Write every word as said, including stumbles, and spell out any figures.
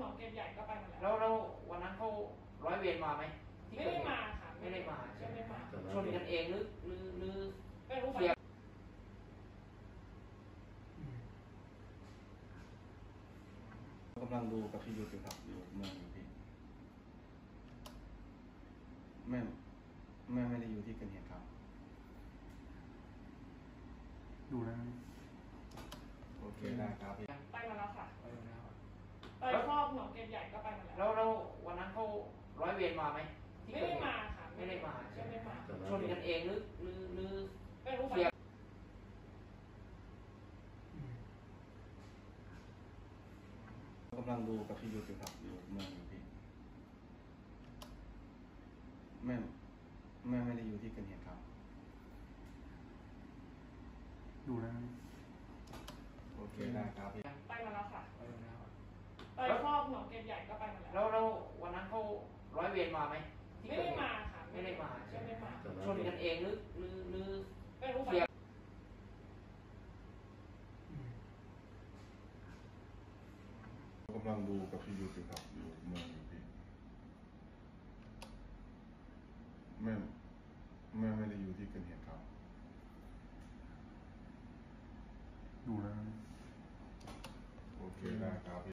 หนองเกมใหญ่ก็ไปมาแล้วแล้ววันนั้นเขาร้อยเวรมาไหมไม่ได้มาค่ะไม่ได้มาใช่ไม่มาชนกันเองหรือหรือหรือไม่รู้ไปกำลังดูกับพี่ยูสิครับอยู่เมืองอยู่พี่แม่แม่ไม่ได้อยู่ที่เกิดเหตุครับดูแล้วโอเคได้ครับพี่ไปมาแล้วค่ะไปมาแล้วไปครอบหนองเกมใหญ่ก็ไปมาแล้วแล้ววันนั้นเขาร้อยเวรมาไหมไม่ได้มาค่ะไม่ได้มาใช่ไม่มาชนกันเองหรือหรือหรือไม่รู้ไปกำลังดูกับพี่ยูสิครับอยู่เมืองอยู่พี่แม่แม่ไม่ได้อยู่ที่เกิดเหตุครับดูแล้วโอเคได้ครับพี่ไปมาแล้วค่ะไปมาแล้วไปครอบหนองเกมใหญ่ก็ไปมาแล้วแล้ววันนั้นเขาร้อยเวรมาไหมไม่ได้มาค่ะไม่ได้มาใช่ไม่มาชนกันเองหรือหรือหรือไม่รู้ไปกำลังดูกับพี่ยูสิครับอยู่เมืองอยู่พี่แม่แม่ไม่ได้อยู่ที่เกิดเหตุครับดูแล้ว